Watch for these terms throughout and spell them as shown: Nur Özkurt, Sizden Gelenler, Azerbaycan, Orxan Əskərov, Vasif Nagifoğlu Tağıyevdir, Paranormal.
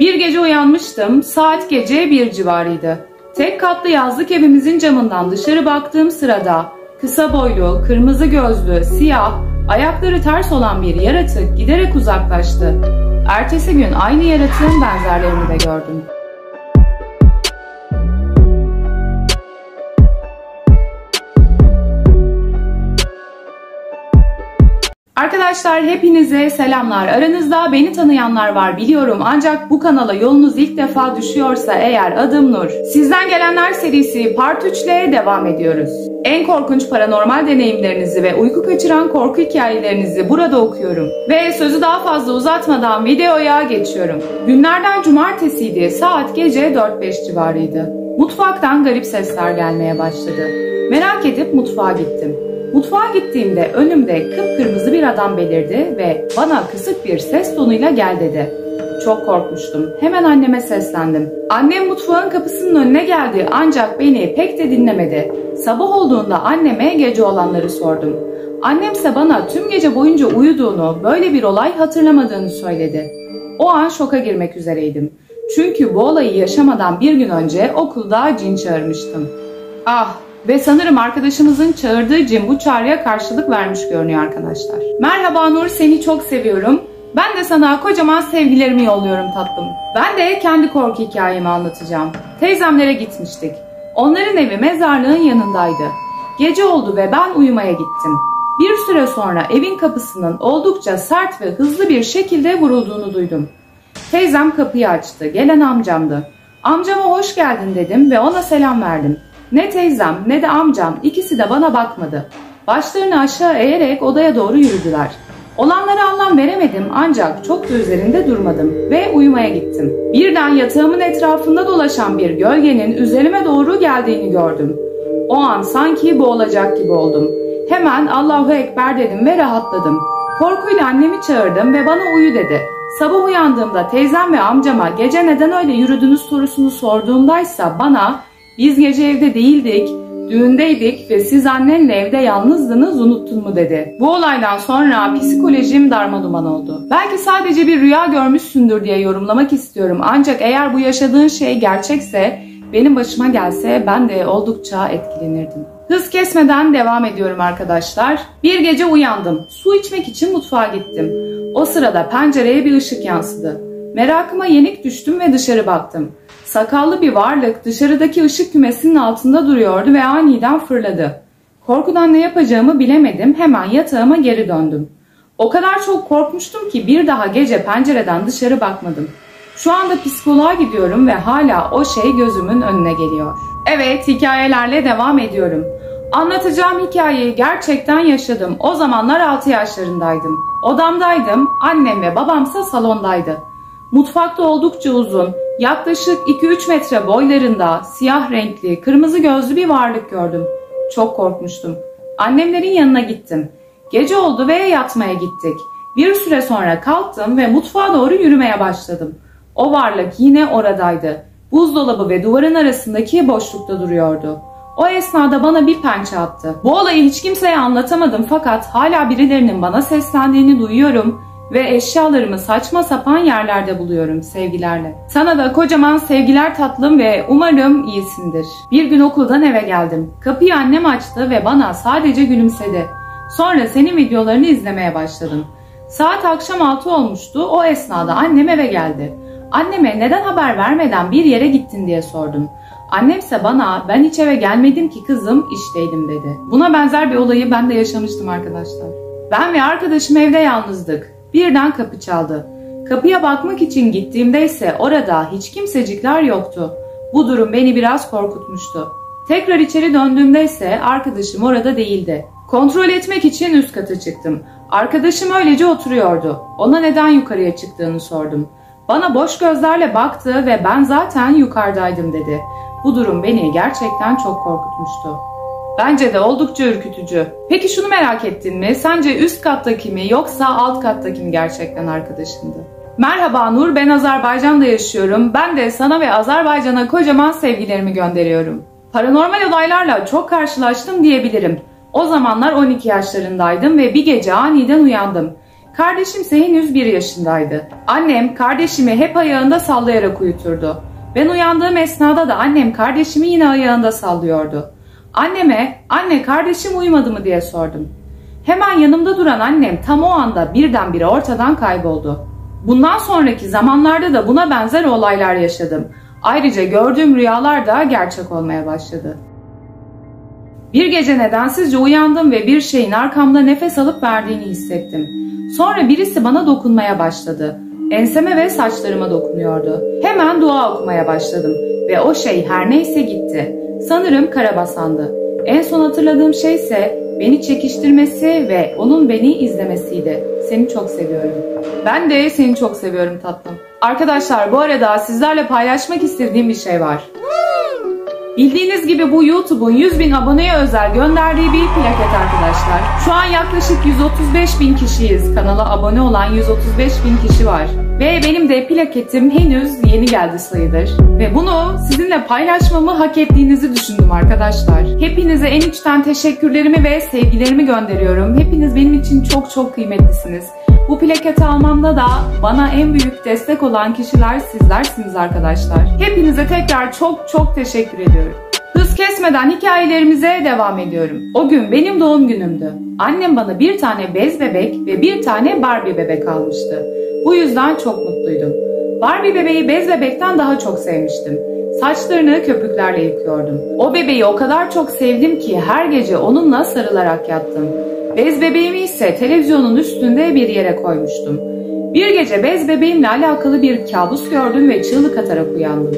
Bir gece uyanmıştım, saat gece 1 civarıydı. Tek katlı yazlık evimizin camından dışarı baktığım sırada kısa boylu, kırmızı gözlü, siyah, ayakları ters olan bir yaratık giderek uzaklaştı. Ertesi gün aynı yaratığın benzerlerini de gördüm. Arkadaşlar hepinize selamlar. Aranızda beni tanıyanlar var biliyorum, ancak bu kanala yolunuz ilk defa düşüyorsa eğer adım Nur. Sizden gelenler serisi Part 3 ile devam ediyoruz. En korkunç paranormal deneyimlerinizi ve uyku kaçıran korku hikayelerinizi burada okuyorum. Ve sözü daha fazla uzatmadan videoya geçiyorum. Günlerden cumartesiydi, saat gece 4-5 civarıydı. Mutfaktan garip sesler gelmeye başladı. Merak edip mutfağa gittim. Mutfağa gittiğimde önümde kıpkırmızı bir adam belirdi ve bana kısık bir ses tonuyla gel dedi. Çok korkmuştum. Hemen anneme seslendim. Annem mutfağın kapısının önüne geldi ancak beni pek de dinlemedi. Sabah olduğunda anneme gece olanları sordum. Annemse bana tüm gece boyunca uyuduğunu, böyle bir olay hatırlamadığını söyledi. O an şoka girmek üzereydim. Çünkü bu olayı yaşamadan bir gün önce okulda cin çağırmıştım. Ah! Ve sanırım arkadaşımızın çağırdığı cin bu çağrıya karşılık vermiş görünüyor arkadaşlar. Merhaba Nur, seni çok seviyorum. Ben de sana kocaman sevgilerimi yolluyorum tatlım. Ben de kendi korku hikayemi anlatacağım. Teyzemlere gitmiştik. Onların evi mezarlığın yanındaydı. Gece oldu ve ben uyumaya gittim. Bir süre sonra evin kapısının oldukça sert ve hızlı bir şekilde vurulduğunu duydum. Teyzem kapıyı açtı. Gelen amcamdı. Amcama hoş geldin dedim ve ona selam verdim. Ne teyzem ne de amcam, ikisi de bana bakmadı. Başlarını aşağı eğerek odaya doğru yürüdüler. Olanlara anlam veremedim ancak çok da üzerinde durmadım ve uyumaya gittim. Birden yatağımın etrafında dolaşan bir gölgenin üzerime doğru geldiğini gördüm. O an sanki boğulacak gibi oldum. Hemen Allahu Ekber dedim ve rahatladım. Korkuyla annemi çağırdım ve bana uyu dedi. Sabah uyandığımda teyzem ve amcama gece neden öyle yürüdünüz sorusunu sorduğumdaysa bana... Biz gece evde değildik, düğündeydik ve siz annenle evde yalnızdınız, unuttun mu dedi. Bu olaydan sonra psikolojim darmaduman oldu. Belki sadece bir rüya görmüşsündür diye yorumlamak istiyorum. Ancak eğer bu yaşadığın şey gerçekse, benim başıma gelse ben de oldukça etkilenirdim. Hız kesmeden devam ediyorum arkadaşlar. Bir gece uyandım. Su içmek için mutfağa gittim. O sırada pencereye bir ışık yansıdı. Merakıma yenik düştüm ve dışarı baktım. Sakallı bir varlık dışarıdaki ışık kümesinin altında duruyordu ve aniden fırladı. Korkudan ne yapacağımı bilemedim, hemen yatağıma geri döndüm. O kadar çok korkmuştum ki bir daha gece pencereden dışarı bakmadım. Şu anda psikoloğa gidiyorum ve hala o şey gözümün önüne geliyor. Evet, hikayelerle devam ediyorum. Anlatacağım hikayeyi gerçekten yaşadım. O zamanlar 6 yaşlarındaydım. Odamdaydım, annem ve babamsa salondaydı. Mutfakta oldukça uzun, yaklaşık 2-3 metre boylarında siyah renkli, kırmızı gözlü bir varlık gördüm. Çok korkmuştum. Annemlerin yanına gittim. Gece oldu ve yatmaya gittik. Bir süre sonra kalktım ve mutfağa doğru yürümeye başladım. O varlık yine oradaydı. Buzdolabı ve duvarın arasındaki boşlukta duruyordu. O esnada bana bir pençe attı. Bu olayı hiç kimseye anlatamadım fakat hala birilerinin bana seslendiğini duyuyorum ve eşyalarımı saçma sapan yerlerde buluyorum. Sevgilerle. Sana da kocaman sevgiler tatlım ve umarım iyisindir. Bir gün okuldan eve geldim. Kapıyı annem açtı ve bana sadece gülümsedi. Sonra senin videolarını izlemeye başladım. Saat akşam 6 olmuştu. O esnada annem eve geldi. Anneme neden haber vermeden bir yere gittin diye sordum. Annemse bana ben hiç eve gelmedim ki kızım, işteydim dedi. Buna benzer bir olayı ben de yaşamıştım arkadaşlar. Ben ve arkadaşım evde yalnızdık. Birden kapı çaldı. Kapıya bakmak için gittiğimde ise orada hiç kimsecikler yoktu. Bu durum beni biraz korkutmuştu. Tekrar içeri döndüğümde ise arkadaşım orada değildi. Kontrol etmek için üst kata çıktım. Arkadaşım öylece oturuyordu. Ona neden yukarıya çıktığını sordum. Bana boş gözlerle baktı ve ben zaten yukarıdaydım dedi. Bu durum beni gerçekten çok korkutmuştu. Bence de oldukça ürkütücü. Peki şunu merak ettin mi? Sence üst kattaki mi yoksa alt kattaki mi gerçekten arkadaşındı? Merhaba Nur, ben Azerbaycan'da yaşıyorum. Ben de sana ve Azerbaycan'a kocaman sevgilerimi gönderiyorum. Paranormal olaylarla çok karşılaştım diyebilirim. O zamanlar 12 yaşlarındaydım ve bir gece aniden uyandım. Kardeşimse henüz 1 yaşındaydı. Annem kardeşimi hep ayağında sallayarak uyuturdu. Ben uyandığım esnada da annem kardeşimi yine ayağında sallıyordu. Anneme "Anne, kardeşim uyumadı mı?" diye sordum. Hemen yanımda duran annem tam o anda birdenbire ortadan kayboldu. Bundan sonraki zamanlarda da buna benzer olaylar yaşadım. Ayrıca gördüğüm rüyalar da gerçek olmaya başladı. Bir gece nedensizce uyandım ve bir şeyin arkamda nefes alıp verdiğini hissettim. Sonra birisi bana dokunmaya başladı. Enseme ve saçlarıma dokunuyordu. Hemen dua okumaya başladım ve o şey her neyse gitti. Sanırım karabasandı. En son hatırladığım şey ise beni çekiştirmesi ve onun beni izlemesiydi. Seni çok seviyorum. Ben de seni çok seviyorum tatlım. Arkadaşlar, bu arada sizlerle paylaşmak istediğim bir şey var. Bildiğiniz gibi bu YouTube'un 100.000 aboneye özel gönderdiği bir plaket arkadaşlar. Şu an yaklaşık 135.000 kişiyiz. Kanala abone olan 135.000 kişi var. Ve benim de plaketim henüz yeni geldi sayılır. Ve bunu sizinle paylaşmamı hak ettiğinizi düşündüm arkadaşlar. Hepinize en içten teşekkürlerimi ve sevgilerimi gönderiyorum. Hepiniz benim için çok çok kıymetlisiniz. Bu plaketi almamda da bana en büyük destek olan kişiler sizlersiniz arkadaşlar. Hepinize tekrar çok çok teşekkür ediyorum. Hız kesmeden hikayelerimize devam ediyorum. O gün benim doğum günümdü. Annem bana bir tane bez bebek ve bir tane Barbie bebek almıştı. Bu yüzden çok mutluydum. Barbie bebeği bez bebekten daha çok sevmiştim. Saçlarını köpüklerle yıkıyordum. O bebeği o kadar çok sevdim ki her gece onunla sarılarak yattım. Bez bebeğimi ise televizyonun üstünde bir yere koymuştum. Bir gece bez bebeğimle alakalı bir kabus gördüm ve çığlık atarak uyandım.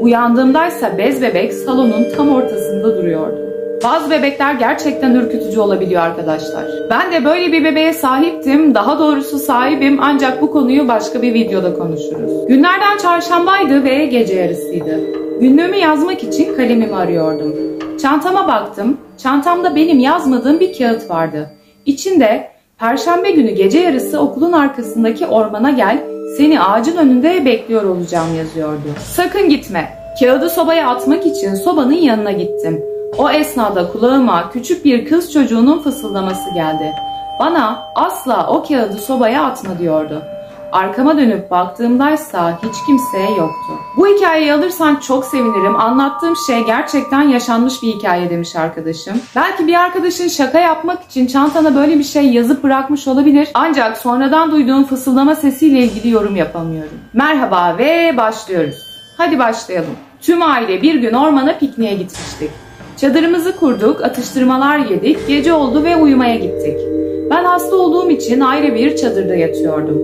Uyandığımdaysa bez bebek salonun tam ortasında duruyordu. Bazı bebekler gerçekten ürkütücü olabiliyor arkadaşlar. Ben de böyle bir bebeğe sahiptim, daha doğrusu sahibim, ancak bu konuyu başka bir videoda konuşuruz. Günlerden çarşambaydı ve gece yarısıydı. Günlüğümü yazmak için kalemimi arıyordum. Çantama baktım, çantamda benim yazmadığım bir kağıt vardı. İçinde "Perşembe günü gece yarısı okulun arkasındaki ormana gel, seni ağacın önünde bekliyor olacağım" yazıyordu. "Sakın gitme." Kağıdı sobaya atmak için sobanın yanına gittim. O esnada kulağıma küçük bir kız çocuğunun fısıldaması geldi. Bana "Asla o kağıdı sobaya atma" diyordu. Arkama dönüp baktığımdaysa hiç kimse yoktu. Bu hikayeyi alırsan çok sevinirim. Anlattığım şey gerçekten yaşanmış bir hikaye demiş arkadaşım. Belki bir arkadaşın şaka yapmak için çantana böyle bir şey yazıp bırakmış olabilir. Ancak sonradan duyduğum fısıldama sesiyle ilgili yorum yapamıyorum. Merhaba ve başlıyoruz. Hadi başlayalım. Tüm aile bir gün ormana pikniğe gitmiştik. Çadırımızı kurduk, atıştırmalar yedik, gece oldu ve uyumaya gittik. Ben hasta olduğum için ayrı bir çadırda yatıyordum.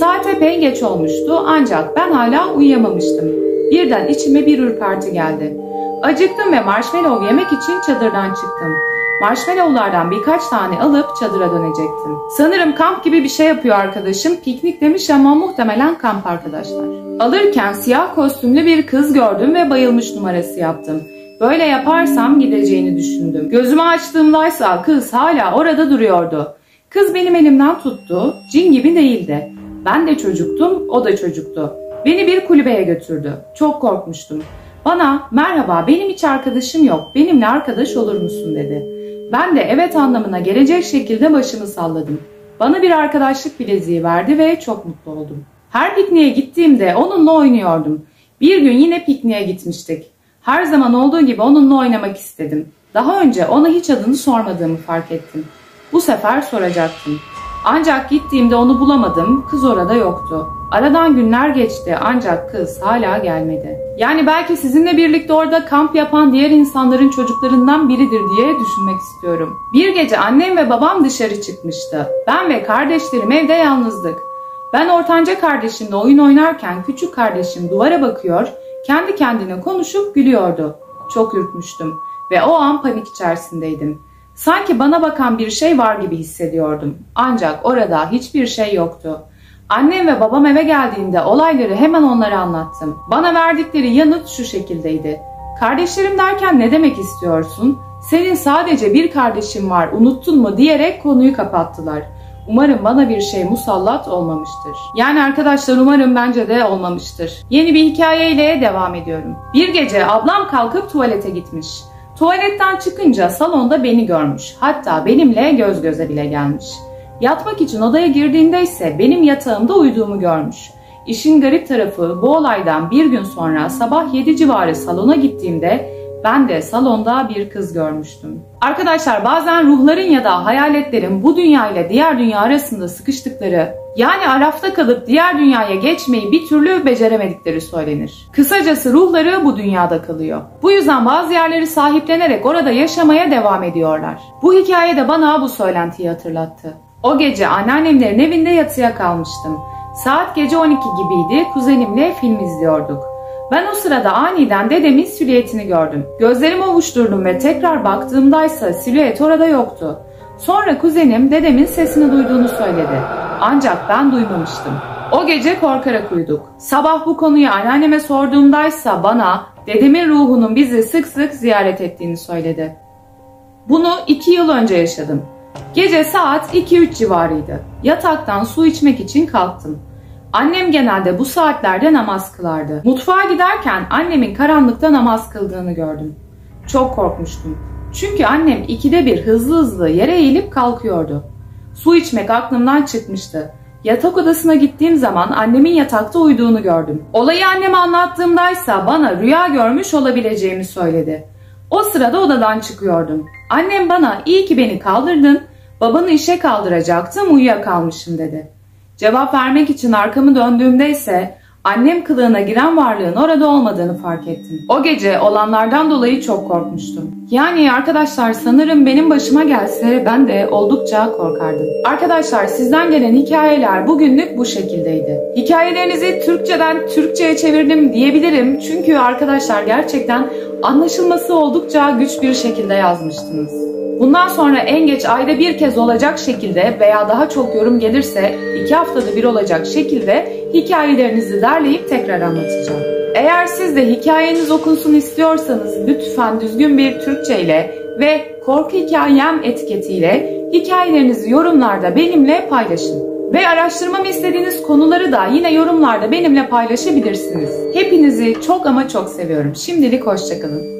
Saat epey geç olmuştu ancak ben hala uyuyamamıştım. Birden içime bir ürperti geldi. Acıktım ve marshmallow yemek için çadırdan çıktım. Marshmallowlardan birkaç tane alıp çadıra dönecektim. Sanırım kamp gibi bir şey yapıyor arkadaşım. Piknik demiş ama muhtemelen kamp arkadaşlar. Alırken siyah kostümlü bir kız gördüm ve bayılmış numarası yaptım. Böyle yaparsam gideceğini düşündüm. Gözümü açtığımdaysa kız hala orada duruyordu. Kız benim elimden tuttu. Cin gibi değildi. Ben de çocuktum, o da çocuktu. Beni bir kulübeye götürdü. Çok korkmuştum. Bana "Merhaba, benim hiç arkadaşım yok. Benimle arkadaş olur musun?" dedi. Ben de evet anlamına gelecek şekilde başımı salladım. Bana bir arkadaşlık bileziği verdi ve çok mutlu oldum. Her pikniğe gittiğimde onunla oynuyordum. Bir gün yine pikniğe gitmiştik. Her zaman olduğu gibi onunla oynamak istedim. Daha önce ona hiç adını sormadığımı fark ettim. Bu sefer soracaktım. Ancak gittiğimde onu bulamadım, kız orada yoktu. Aradan günler geçti ancak kız hala gelmedi. Yani belki sizinle birlikte orada kamp yapan diğer insanların çocuklarından biridir diye düşünmek istiyorum. Bir gece annem ve babam dışarı çıkmıştı. Ben ve kardeşlerim evde yalnızdık. Ben ortanca kardeşimle oyun oynarken küçük kardeşim duvara bakıyor, kendi kendine konuşup gülüyordu. Çok ürkmüştüm ve o an panik içerisindeydim. Sanki bana bakan bir şey var gibi hissediyordum. Ancak orada hiçbir şey yoktu. Annem ve babam eve geldiğinde olayları hemen onlara anlattım. Bana verdikleri yanıt şu şekildeydi. "Kardeşlerim derken ne demek istiyorsun? Senin sadece bir kardeşin var, unuttun mu?" diyerek konuyu kapattılar. Umarım bana bir şey musallat olmamıştır. Yani arkadaşlar, umarım bence de olmamıştır. Yeni bir hikayeyle devam ediyorum. Bir gece ablam kalkıp tuvalete gitmiş. Tuvaletten çıkınca salonda beni görmüş. Hatta benimle göz göze bile gelmiş. Yatmak için odaya girdiğinde ise benim yatağımda uyuduğumu görmüş. İşin garip tarafı bu olaydan bir gün sonra sabah 7 civarı salona gittiğimde ben de salonda bir kız görmüştüm. Arkadaşlar bazen ruhların ya da hayaletlerin bu dünya ile diğer dünya arasında sıkıştıkları, yani arafta kalıp diğer dünyaya geçmeyi bir türlü beceremedikleri söylenir. Kısacası ruhları bu dünyada kalıyor. Bu yüzden bazı yerleri sahiplenerek orada yaşamaya devam ediyorlar. Bu hikaye de bana bu söylentiyi hatırlattı. O gece anneannemlerin evinde yatıya kalmıştım. Saat gece 12 gibiydi, kuzenimle film izliyorduk. Ben o sırada aniden dedemin silüetini gördüm. Gözlerimi ovuşturdum ve tekrar baktığımdaysa silüet orada yoktu. Sonra kuzenim dedemin sesini duyduğunu söyledi. Ancak ben duymamıştım. O gece korkarak uyuduk. Sabah bu konuyu anneanneme sorduğumdaysa bana dedemin ruhunun bizi sık sık ziyaret ettiğini söyledi. Bunu 2 yıl önce yaşadım. Gece saat 2-3 civarıydı. Yataktan su içmek için kalktım. Annem genelde bu saatlerde namaz kılardı. Mutfağa giderken annemin karanlıkta namaz kıldığını gördüm. Çok korkmuştum. Çünkü annem 2'de 1 hızlı yere eğilip kalkıyordu. Su içmek aklımdan çıkmıştı. Yatak odasına gittiğim zaman annemin yatakta uyuduğunu gördüm. Olayı anneme anlattığımdaysa bana rüya görmüş olabileceğimi söyledi. O sırada odadan çıkıyordum. Annem bana iyi ki beni kaldırdın, babanı işe kaldıracaktım, uyuyakalmışım dedi. Cevap vermek için arkamı döndüğümde ise annem kılığına giren varlığın orada olmadığını fark ettim. O gece olanlardan dolayı çok korkmuştum. Yani arkadaşlar sanırım benim başıma gelse ben de oldukça korkardım. Arkadaşlar sizden gelen hikayeler bugünlük bu şekildeydi. Hikayelerinizi Türkçeden Türkçe'ye çevirdim diyebilirim. Çünkü arkadaşlar gerçekten anlaşılması oldukça güç bir şekilde yazmıştınız. Bundan sonra en geç ayda bir kez olacak şekilde veya daha çok yorum gelirse 2 haftada 1 olacak şekilde hikayelerinizi derleyip tekrar anlatacağım. Eğer siz de hikayeniz okunsun istiyorsanız lütfen düzgün bir Türkçe ile ve korku hikayem etiketiyle hikayelerinizi yorumlarda benimle paylaşın. Ve araştırmamı istediğiniz konuları da yine yorumlarda benimle paylaşabilirsiniz. Hepinizi çok ama çok seviyorum. Şimdilik hoşça kalın.